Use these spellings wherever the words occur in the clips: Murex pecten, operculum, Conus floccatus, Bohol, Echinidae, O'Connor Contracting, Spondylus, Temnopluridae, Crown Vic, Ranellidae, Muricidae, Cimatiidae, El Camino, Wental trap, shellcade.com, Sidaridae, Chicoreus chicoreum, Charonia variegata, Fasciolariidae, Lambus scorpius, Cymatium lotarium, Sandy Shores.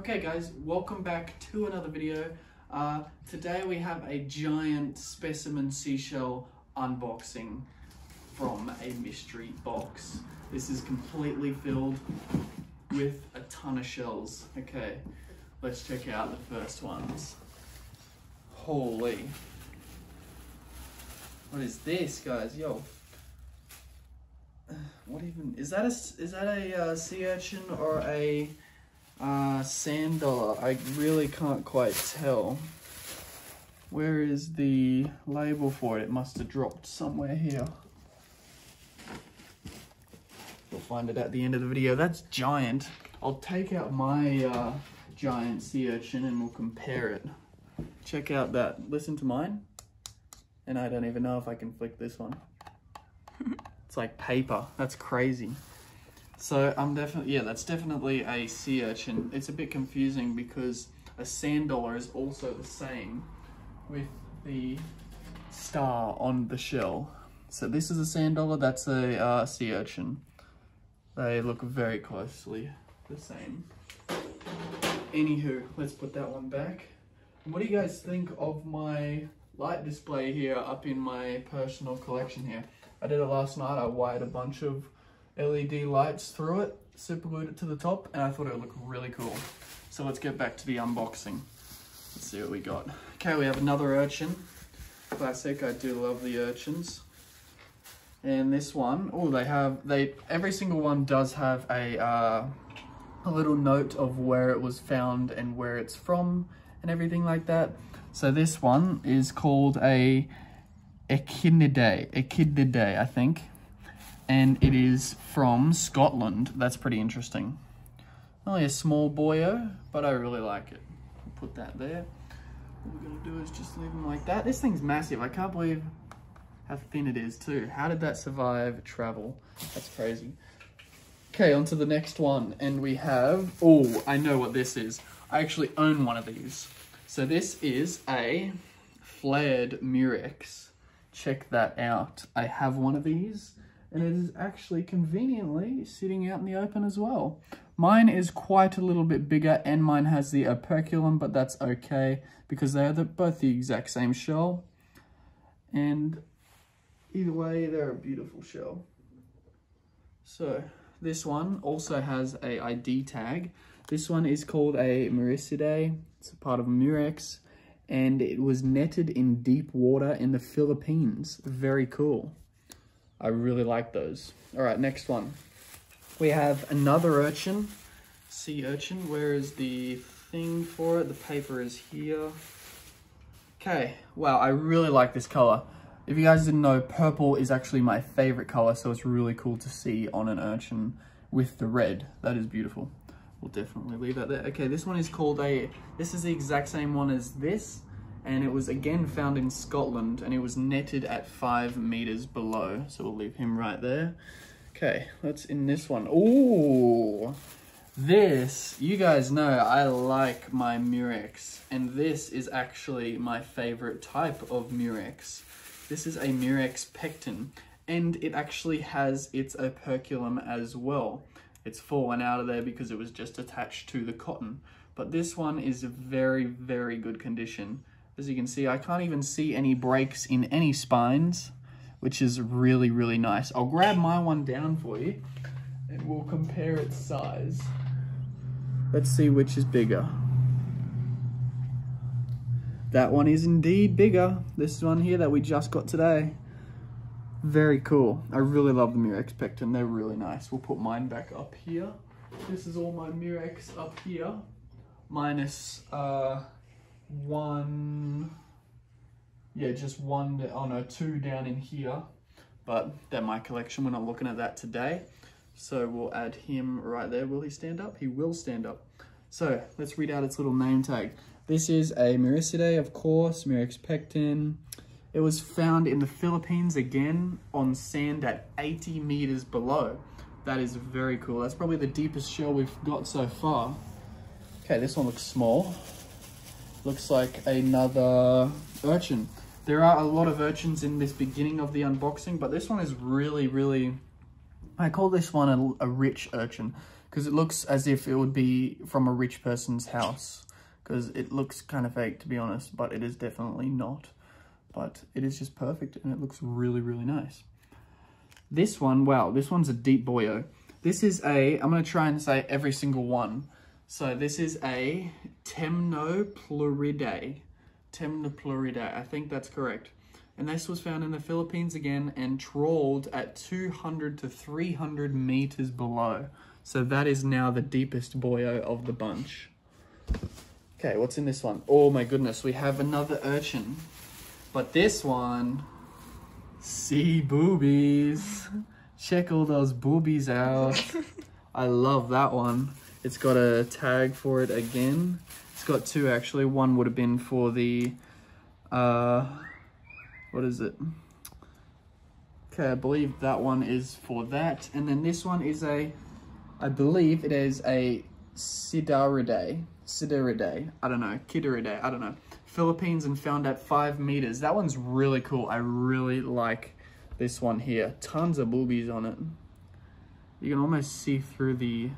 Okay guys, welcome back to another video. Today we have a giant specimen seashell unboxing from a mystery box. This is completely filled with a ton of shells. Okay, let's check out the first ones. Holy. What is this, guys? Yo. What even? Is that a sea urchin or a sand dollar? I really can't quite tell. Where is the label for it? It must have dropped somewhere here. We'll find it at the end of the video. That's giant. I'll take out my giant sea urchin and we'll compare it. Check out that. Listen to mine. And I don't even know if I can flick this one. It's like paper. That's crazy. So I'm definitely, yeah, that's definitely a sea urchin. It's a bit confusing because a sand dollar is also the same with the star on the shell. So this is a sand dollar, that's a sea urchin. They look very closely the same. Anywho, let's put that one back. And what do you guys think of my light display here up in my personal collection here? I did it last night, I wired a bunch of LED lights through it, super glued it to the top, and I thought it would look really cool. So let's get back to the unboxing. Let's see what we got. Okay, we have another urchin. Classic, I do love the urchins. And this one, oh, every single one does have a little note of where it was found and where it's from and everything like that. So this one is called a Echinidae, I think. And it is from Scotland. That's pretty interesting. Only a small boyo, but I really like it. We'll put that there. What we're gonna do is just leave them like that. This thing's massive. I can't believe how thin it is too. How did that survive travel? That's crazy. Okay, on to the next one. And we have, oh, I know what this is. I actually own one of these. So this is a flared Murex. Check that out. I have one of these and it is actually conveniently sitting out in the open as well. Mine is quite a little bit bigger and mine has the operculum, but that's okay because they're both the exact same shell. And either way, they're a beautiful shell. So this one also has a ID tag. This one is called a Muricidae. It's a part of a Murex. And it was netted in deep water in the Philippines. Very cool. I really like those. All right, next one. We have another urchin, sea urchin. Where is the thing for it? The paper is here. Okay, wow, I really like this color. If you guys didn't know, purple is actually my favorite color, so it's really cool to see on an urchin with the red. That is beautiful. We'll definitely leave that there. Okay, this one is called a, this is the exact same one as this, and it was again found in Scotland, and it was netted at 5 meters below, so we'll leave him right there. Okay, let's in this one. Ooh, this, you guys know I like my Murex, and this is actually my favorite type of Murex. This is a Murex pecten, and it actually has its operculum as well. It's fallen out of there because it was just attached to the cotton. But this one is very, very good condition. As you can see, I can't even see any breaks in any spines, which is really, really nice. I'll grab my one down for you and we'll compare its size. Let's see which is bigger. That one is indeed bigger. This one here that we just got today. Very cool. I really love the Murex pecten. They're really nice. We'll put mine back up here. This is all my Murex up here. Minus one. Yeah, just one. Oh no, two down in here. But they're my collection. We're not looking at that today. So we'll add him right there. Will he stand up? He will stand up. So let's read out its little name tag. This is a Muricidae, of course. Murex pecten. It was found in the Philippines again on sand at 80 meters below. That is very cool. That's probably the deepest shell we've got so far. Okay, this one looks small. Looks like another urchin. There are a lot of urchins in this beginning of the unboxing, but this one is really, really... I call this one a rich urchin because it looks as if it would be from a rich person's house, because it looks kind of fake, to be honest, but it is definitely not. But it is just perfect, and it looks really, really nice. This one, wow, this one's a deep boyo. This is a, I'm going to try and say every single one. So this is a Temnopluridae. Temnopluridae, I think that's correct. And this was found in the Philippines again and trawled at 200 to 300 meters below. So that is now the deepest boyo of the bunch. Okay, what's in this one? Oh my goodness, we have another urchin. But this one, sea boobies. Check all those boobies out. I love that one. It's got a tag for it again. It's got two actually. One would have been for the, what is it? Okay, I believe that one is for that. And then this one is a, I believe it is a Sidaridae. Sidaridae, I don't know, Kidaridae, I don't know. Philippines and found at 5 meters. That one's really cool. I really like this one here. Tons of boobies on it. You can almost see through the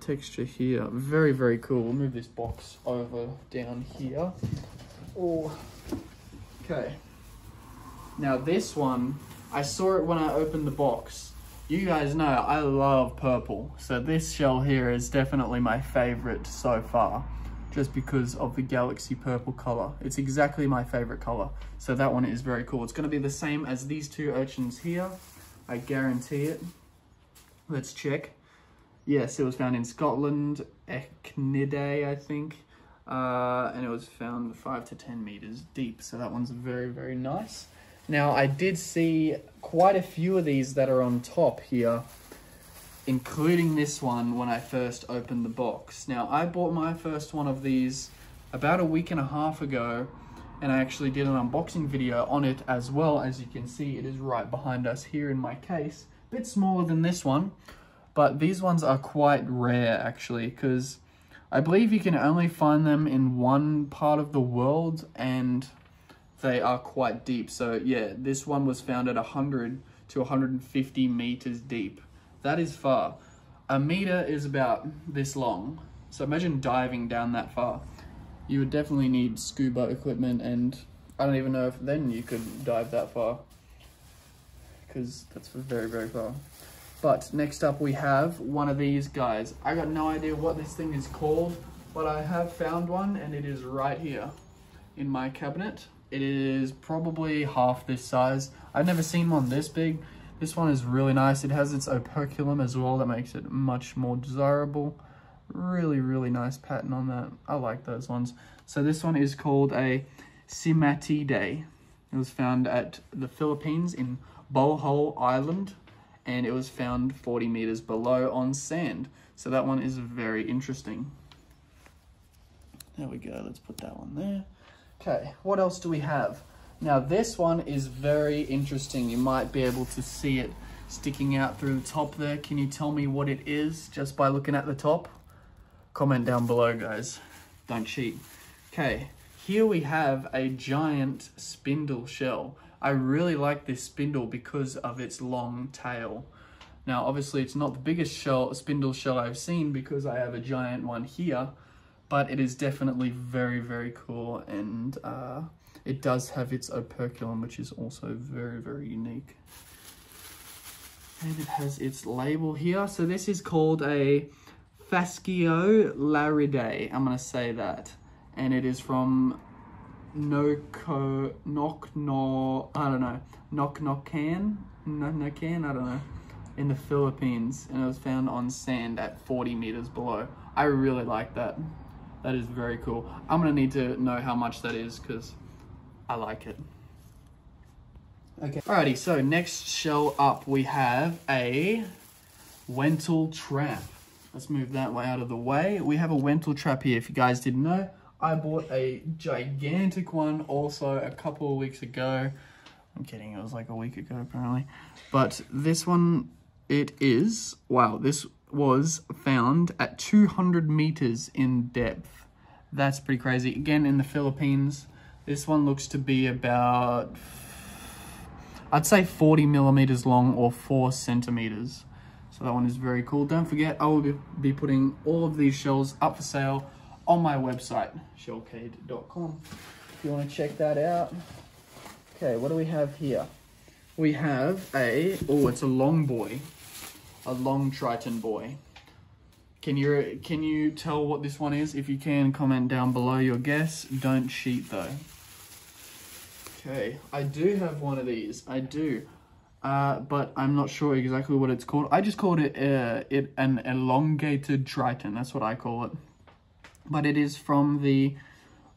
texture here. Very, very cool. We'll move this box over down here. Oh, okay. Now this one, I saw it when I opened the box. You guys know I love purple, so this shell here is definitely my favorite so far, just because of the galaxy purple color. It's exactly my favorite color, so that one is very cool. It's going to be the same as these two urchins here, I guarantee it. Let's check. Yes, it was found in Scotland, Echinidae, I think, and it was found 5 to 10 meters deep, so that one's very, very nice. Now, I did see quite a few of these that are on top here, including this one when I first opened the box. Now, I bought my first one of these about a week and a half ago, and I actually did an unboxing video on it as well. As you can see, it is right behind us here in my case. A bit smaller than this one, but these ones are quite rare, actually, because I believe you can only find them in one part of the world, and they are quite deep. So yeah, this one was found at 100 to 150 meters deep. That is far. A meter is about this long. So imagine diving down that far. You would definitely need scuba equipment, and I don't even know if then you could dive that far, because that's very, very far. But next up we have one of these guys. I got no idea what this thing is called, but I have found one, and it is right here in my cabinet. It is probably half this size. I've never seen one this big. This one is really nice. It has its operculum as well. That makes it much more desirable. Really, really nice pattern on that. I like those ones. So this one is called a Cimatiidae. It was found at the Philippines in Bohol Island, and it was found 40 meters below on sand. So that one is very interesting. There we go. Let's put that one there. Okay, what else do we have? Now this one is very interesting. You might be able to see it sticking out through the top there. Can you tell me what it is just by looking at the top? Comment down below, guys. Don't cheat. Okay, here we have a giant spindle shell. I really like this spindle because of its long tail. Now obviously it's not the biggest spindle shell I've seen, because I have a giant one here, but it is definitely very, very cool, and it does have its operculum, which is also very, very unique. And it has its label here. So this is called a Fasciolariidae, I'm gonna say that. And it is from Noknokan, in the Philippines, and it was found on sand at 40 meters below. I really like that. That is very cool. I'm gonna need to know how much that is, because I like it. Okay. Alrighty, so next shell up we have a Wental trap. Let's move that way out of the way. We have a Wental trap here. If you guys didn't know, I bought a gigantic one also a couple of weeks ago. I'm kidding, it was like a week ago apparently. But this one, it is, wow, this was found at 200 meters in depth. That's pretty crazy. Again, in the Philippines. This one looks to be about, I'd say 40 millimeters long or 4 centimeters. So that one is very cool. Don't forget, I will be putting all of these shells up for sale on my website, shellcade.com, if you want to check that out. Okay, what do we have here? We have a, oh, it's a long boy, a long Triton boy. Can you tell what this one is? If you can, comment down below your guess. Don't cheat though. Okay, I do have one of these, I do. But I'm not sure exactly what it's called. I just called it an elongated Triton, that's what I call it. But it is from the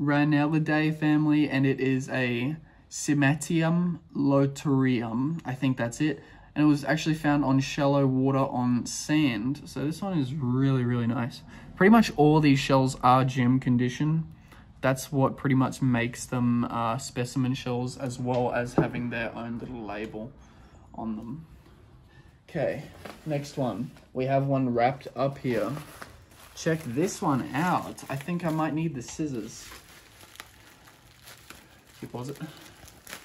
Ranellidae family, and it is a Cymatium lotarium, I think that's it. And it was actually found on shallow water on sand. So this one is really, really nice. Pretty much all these shells are gem condition. That's what pretty much makes them specimen shells, as well as having their own little label on them. Okay, next one. We have one wrapped up here. Check this one out. I think I might need the scissors. Deposit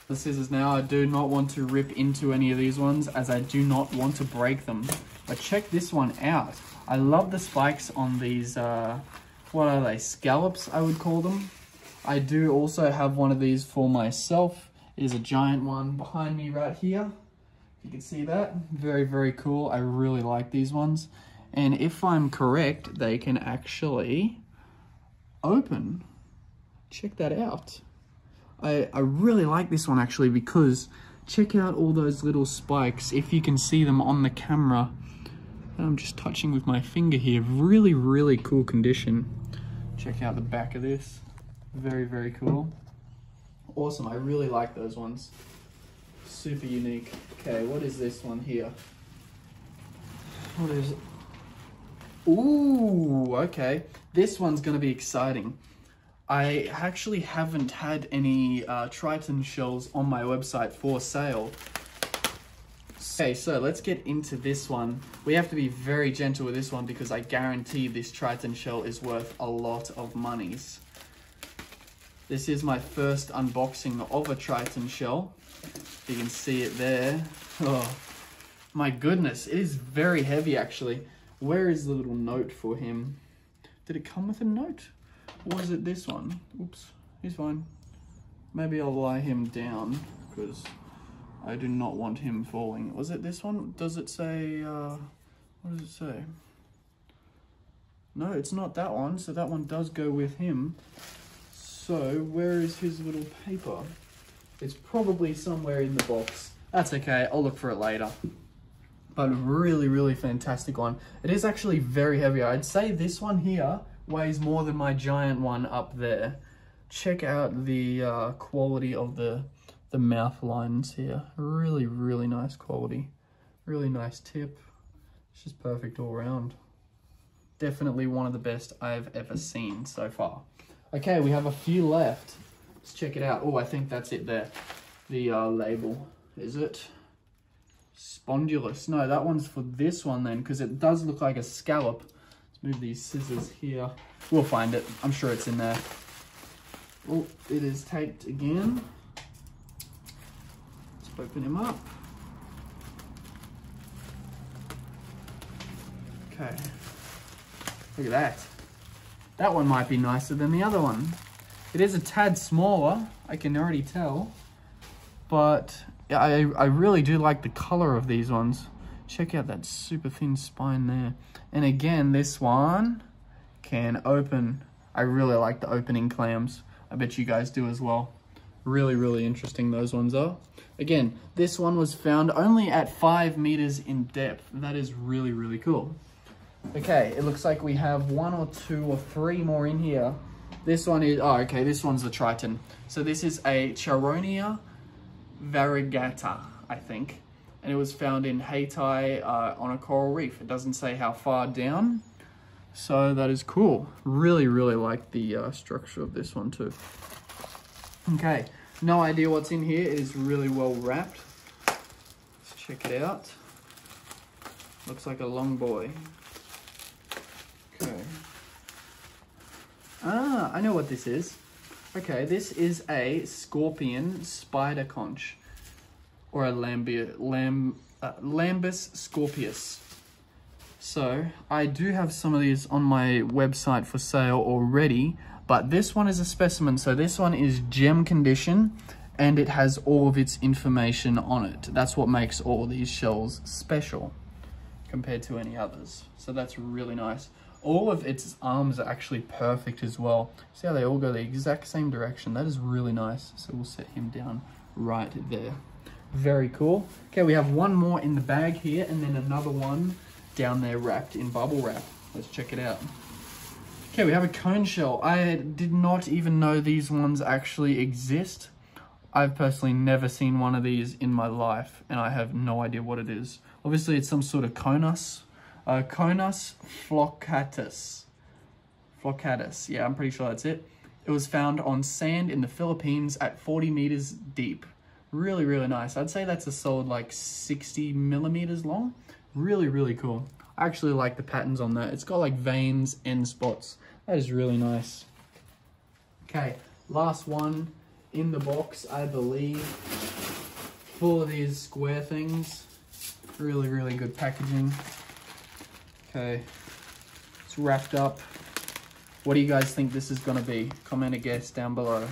the scissors now. I do not want to rip into any of these ones, as I do not want to break them. But check this one out. I love the spikes on these, what are they? Scallops, I would call them. I do also have one of these for myself. It is a giant one behind me right here. You can see that. Very, very cool. I really like these ones. And if I'm correct, they can actually open. Check that out. I really like this one actually, because check out all those little spikes, if you can see them on the camera. And I'm just touching with my finger here. Really, really cool condition. Check out the back of this. Very, very cool. Awesome, I really like those ones. Super unique. Okay, what is this one here? What is it? Ooh, okay. This one's gonna be exciting. I actually haven't had any Triton shells on my website for sale. Okay, so let's get into this one. We have to be very gentle with this one, because I guarantee this Triton shell is worth a lot of monies. This is my first unboxing of a Triton shell. You can see it there. Oh, my goodness, it is very heavy actually. Where is the little note for him? Did it come with a note? Or is it this one? Oops, he's fine. Maybe I'll lie him down, because I do not want him falling. Was it this one? Does it say, what does it say? No, it's not that one, so that one does go with him. So, where is his little paper? It's probably somewhere in the box. That's okay, I'll look for it later. But really, really fantastic one. It is actually very heavy. I'd say this one here weighs more than my giant one up there. Check out the quality of the mouth lines here. Really, really nice quality. Really nice tip. It's just perfect all around. Definitely one of the best I've ever seen so far. Okay, we have a few left. Let's check it out. Oh, I think that's it there. The label, is it? Spondylus. No, that one's for this one then, because it does look like a scallop. Let's move these scissors here. We'll find it. I'm sure it's in there. Oh, it is taped again. Let's open him up. Okay. Look at that. That one might be nicer than the other one. It is a tad smaller, I can already tell. But I really do like the color of these ones. Check out that super thin spine there. And again, this one can open. I really like the opening clams. I bet you guys do as well. Really, really interesting those ones are. Again, this one was found only at 5 meters in depth. That is really, really cool. Okay, it looks like we have one or two or three more in here. This one is, oh, okay, this one's the Triton. So this is a Charonia variegata, I think, and it was found in Haiti on a coral reef. It doesn't say how far down, so that is cool. Really, really like the structure of this one too. Okay, no idea what's in here. It is really well wrapped. Let's check it out. Looks like a long boy. Okay. Ah, I know what this is. Okay, this is a scorpion spider conch, or a Lambus scorpius. So I do have some of these on my website for sale already, but this one is a specimen. So this one is gem condition and it has all of its information on it. That's what makes all these shells special compared to any others. So that's really nice. All of its arms are actually perfect as well. See how they all go the exact same direction? That is really nice. So we'll set him down right there. Very cool. Okay, we have one more in the bag here and then another one down there wrapped in bubble wrap. Let's check it out. Okay, we have a cone shell. I did not even know these ones actually exist. I've personally never seen one of these in my life and I have no idea what it is. Obviously it's some sort of conus. Conus floccatus. Floccatus, yeah, I'm pretty sure that's it. It was found on sand in the Philippines at 40 meters deep. Really, really nice. I'd say that's a solid like 60 millimeters long. Really, really cool. I actually like the patterns on that. It's got like veins and spots. That is really nice. Okay, last one in the box, I believe. Full of these square things. Really, really good packaging. Okay, it's wrapped up. What do you guys think this is gonna be? Comment a guess down below.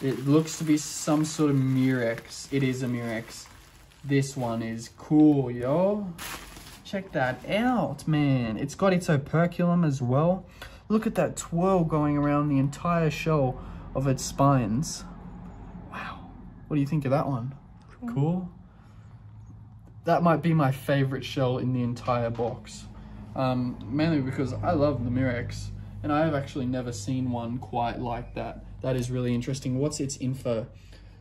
It looks to be some sort of Murex. It is a Murex. This one is cool, yo. Check that out, man. It's got its operculum as well. Look at that twirl going around the entire shell of its spines. Wow. What do you think of that one? Cool. Cool. That might be my favorite shell in the entire box. Mainly because I love the Murex and I have actually never seen one quite like that. That is really interesting. What's its info?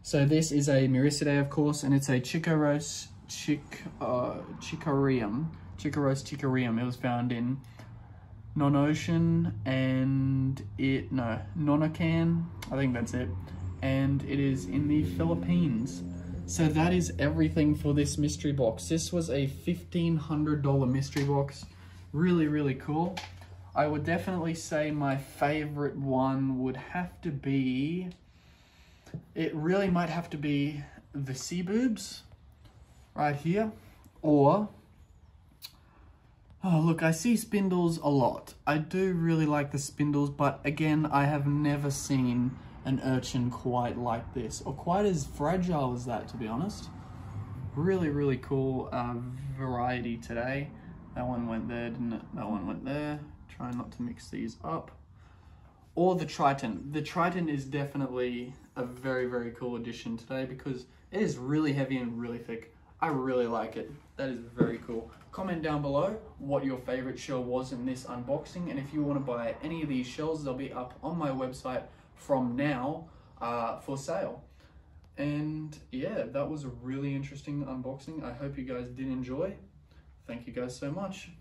So this is a Muricidae, of course, and it's a Chicoreus chicoreum. Chicoreus chicoreum. It was found in Nonocan and Nonocan. I think that's it. And it is in the Philippines. So that is everything for this mystery box. This was a $1,500 mystery box. Really, really cool. I would definitely say my favorite one would have to be... It really might have to be the sea boobs right here, or, oh look, I see spindles a lot. I do really like the spindles, but again, I have never seen an urchin quite like this, or quite as fragile as that, to be honest. Really, really cool variety today. That one went there, didn't it? That one went there. Try not to mix these up. Or the Triton. The Triton is definitely a very, very cool addition today because it is really heavy and really thick. I really like it. That is very cool. Comment down below what your favorite shell was in this unboxing, and if you want to buy any of these shells, they'll be up on my website from now for sale. And yeah, that was a really interesting unboxing. I hope you guys did enjoy. Thank you guys so much.